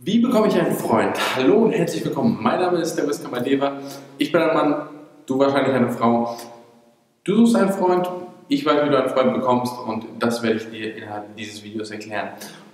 Wie bekomme ich einen Freund? Hallo und herzlich willkommen. Mein Name ist Darius Kamadeva. Ich bin ein Mann, du wahrscheinlich eine Frau. Du suchst einen Freund, ich weiß, wie du einen Freund bekommst und das werde ich dir innerhalb dieses Videos erklären.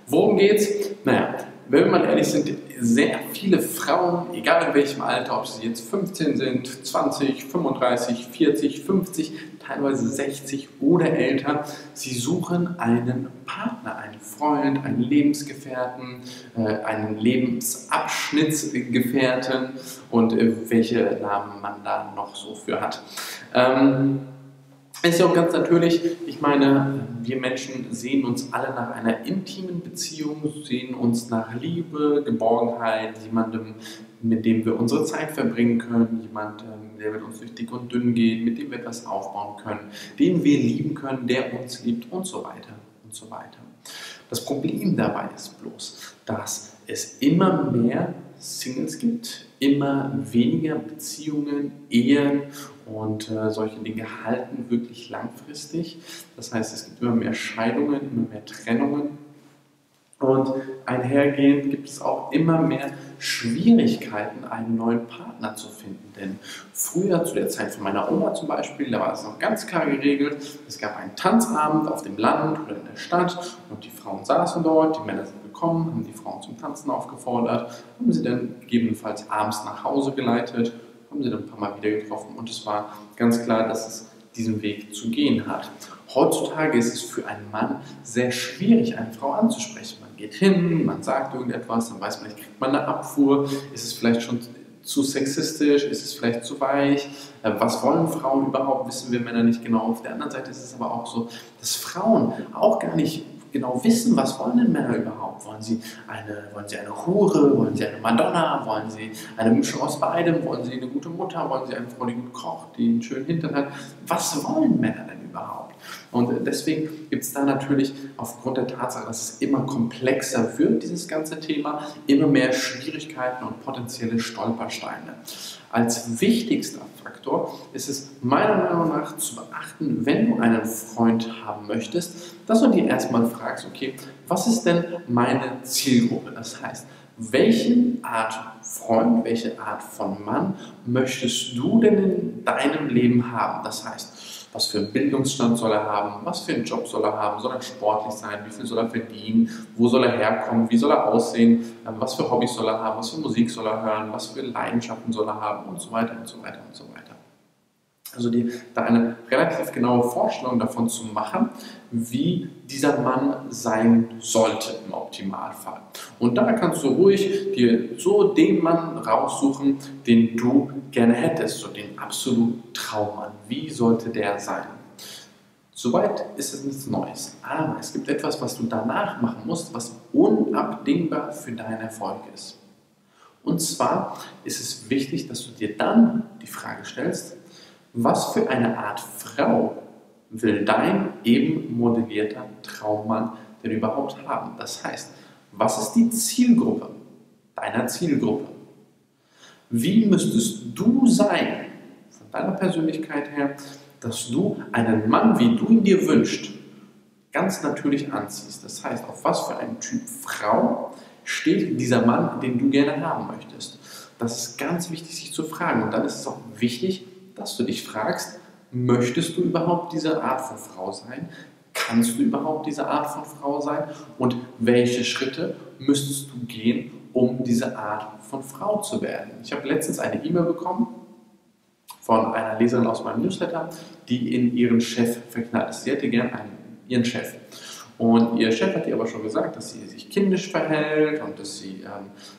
Worum geht's? Naja, wenn wir mal ehrlich sind, sehr viele Frauen, egal in welchem Alter, ob sie jetzt 15 sind, 20, 35, 40, 50, teilweise 60 oder älter, sie suchen einen Partner, einen Freund, einen Lebensgefährten, einen Lebensabschnittsgefährten und welche Namen man da noch so für hat. Ist ja auch ganz natürlich, ich meine, wir Menschen sehen uns alle nach einer intimen Beziehung, sehen uns nach Liebe, Geborgenheit, jemandem, mit dem wir unsere Zeit verbringen können, jemandem, der mit uns durch dick und dünn geht, mit dem wir etwas aufbauen können, den wir lieben können, der uns liebt und so weiter und so weiter. Das Problem dabei ist bloß, dass es immer mehr Singles gibt, immer weniger Beziehungen, Ehen und solche Dinge halten wirklich langfristig. Das heißt, es gibt immer mehr Scheidungen, immer mehr Trennungen und einhergehend gibt es auch immer mehr Schwierigkeiten, einen neuen Partner zu finden. Denn früher, zu der Zeit von meiner Oma zum Beispiel, da war es noch ganz klar geregelt, es gab einen Tanzabend auf dem Land oder in der Stadt und die Frauen saßen dort, die Männer sind gekommen, haben die Frauen zum Tanzen aufgefordert, haben sie dann gegebenenfalls abends nach Hause geleitet, haben sie dann ein paar Mal wieder getroffen und es war ganz klar, dass es diesen Weg zu gehen hat. Heutzutage ist es für einen Mann sehr schwierig, eine Frau anzusprechen. Man geht hin, man sagt irgendetwas, dann weiß man nicht, kriegt man eine Abfuhr, ist es vielleicht schon zu sexistisch, ist es vielleicht zu weich, was wollen Frauen überhaupt, wissen wir Männer nicht genau. Auf der anderen Seite ist es aber auch so, dass Frauen auch gar nicht genau wissen, was wollen denn Männer überhaupt? Wollen sie eine Hure? Wollen sie eine Madonna? Wollen sie eine Mischung aus beidem? Wollen sie eine gute Mutter? Wollen sie eine Frau, die gut kocht, die einen schönen Hintern hat? Was wollen Männer denn überhaupt? Und deswegen gibt es da natürlich aufgrund der Tatsache, dass es immer komplexer wird, dieses ganze Thema, immer mehr Schwierigkeiten und potenzielle Stolpersteine. Als wichtigster Faktor ist es meiner Meinung nach zu beachten, wenn du einen Freund haben möchtest, dass du dir erstmal fragst, okay, was ist denn meine Zielgruppe? Das heißt, welche Art Freund, welche Art von Mann möchtest du denn in deinem Leben haben? Das heißt, was für einen Bildungsstand soll er haben, was für einen Job soll er haben, soll er sportlich sein, wie viel soll er verdienen, wo soll er herkommen, wie soll er aussehen, was für Hobbys soll er haben, was für Musik soll er hören, was für Leidenschaften soll er haben und so weiter und so weiter und so weiter. Also dir da eine relativ genaue Vorstellung davon zu machen, wie dieser Mann sein sollte im Optimalfall. Und da kannst du ruhig dir so den Mann raussuchen, den du gerne hättest, so den absoluten Traummann. Wie sollte der sein? Soweit ist es nichts Neues, aber es gibt etwas, was du danach machen musst, was unabdingbar für deinen Erfolg ist. Und zwar ist es wichtig, dass du dir dann die Frage stellst, was für eine Art Frau will dein eben modellierter Traummann denn überhaupt haben? Das heißt, was ist die Zielgruppe deiner Zielgruppe? Wie müsstest du sein, von deiner Persönlichkeit her, dass du einen Mann, wie du ihn dir wünschst, ganz natürlich anziehst? Das heißt, auf was für einen Typ Frau steht dieser Mann, den du gerne haben möchtest? Das ist ganz wichtig, sich zu fragen. Und dann ist es auch wichtig, dass du dich fragst, möchtest du überhaupt diese Art von Frau sein? Kannst du überhaupt diese Art von Frau sein? Und welche Schritte müsstest du gehen, um diese Art von Frau zu werden? Ich habe letztens eine E-Mail bekommen von einer Leserin aus meinem Newsletter, die in ihren Chef verknallt ist. Sie hätte gern ihren Chef. Und ihr Chef hat ihr aber schon gesagt, dass sie sich kindisch verhält und dass sie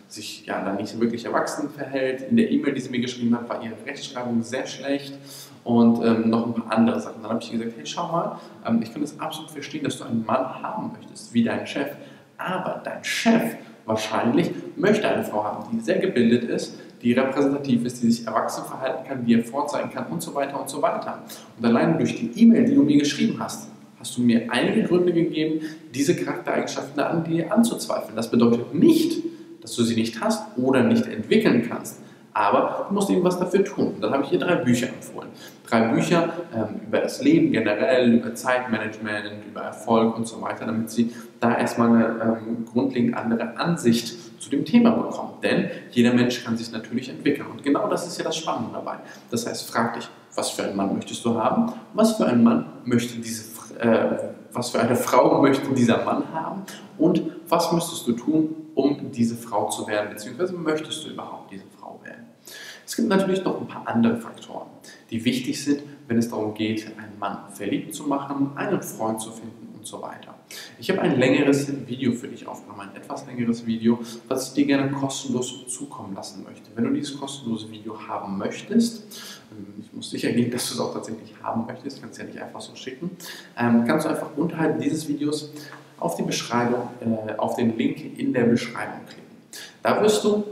sich ja dann nicht wirklich erwachsen verhält. In der E-Mail, die sie mir geschrieben hat, war ihre Rechtschreibung sehr schlecht und noch ein paar andere Sachen. Dann habe ich gesagt, hey, schau mal, ich kann das absolut verstehen, dass du einen Mann haben möchtest, wie dein Chef. Aber dein Chef wahrscheinlich möchte eine Frau haben, die sehr gebildet ist, die repräsentativ ist, die sich erwachsen verhalten kann, die er vorzeigen kann und so weiter und so weiter. Und allein durch die E-Mail, die du mir geschrieben hast, hast du mir einige Gründe gegeben, diese Charaktereigenschaften an dir anzuzweifeln. Das bedeutet nicht, dass du sie nicht hast oder nicht entwickeln kannst, aber du musst eben was dafür tun. Und dann habe ich ihr 3 Bücher empfohlen. 3 Bücher über das Leben generell, über Zeitmanagement, über Erfolg und so weiter, damit sie da erstmal eine grundlegend andere Ansicht zu dem Thema bekommen. Denn jeder Mensch kann sich natürlich entwickeln. Und genau das ist ja das Spannende dabei. Das heißt, frag dich, was für einen Mann möchtest du haben? Was für eine Frau möchte dieser Mann haben? Und was müsstest du tun, um diese Frau zu werden? Beziehungsweise möchtest du überhaupt diese Frau werden? Es gibt natürlich noch ein paar andere Faktoren, die wichtig sind, wenn es darum geht, einen Mann verliebt zu machen, einen Freund zu finden und so weiter. Ich habe ein längeres Video für dich aufgenommen, ein etwas längeres Video, was ich dir gerne kostenlos zukommen lassen möchte. Wenn du dieses kostenlose Video haben möchtest, ich muss sicher gehen, dass du es auch tatsächlich haben möchtest, kannst du ja nicht einfach so schicken, kannst du einfach unterhalb dieses Videos auf die Beschreibung, auf den Link in der Beschreibung klicken. Da wirst du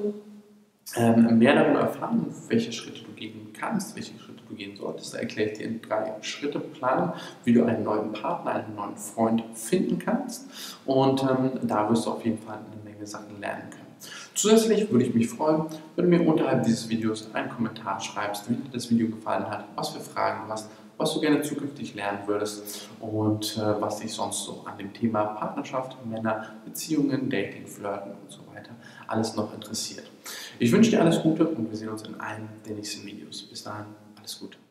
mehr darüber erfahren, welche Schritte du gehen kannst, welche Schritte du gehen solltest. Da erkläre ich dir in 3 Schritten Plan, wie du einen neuen Partner, einen neuen Freund finden kannst. Und da wirst du auf jeden Fall eine Menge Sachen lernen können. Zusätzlich würde ich mich freuen, wenn du mir unterhalb dieses Videos einen Kommentar schreibst, wie dir das Video gefallen hat, was für Fragen du hast, was du gerne zukünftig lernen würdest und was dich sonst so an dem Thema Partnerschaft, Männer, Beziehungen, Dating, Flirten und so weiter alles noch interessiert. Ich wünsche dir alles Gute und wir sehen uns in einem der nächsten Videos. Bis dahin, alles Gute.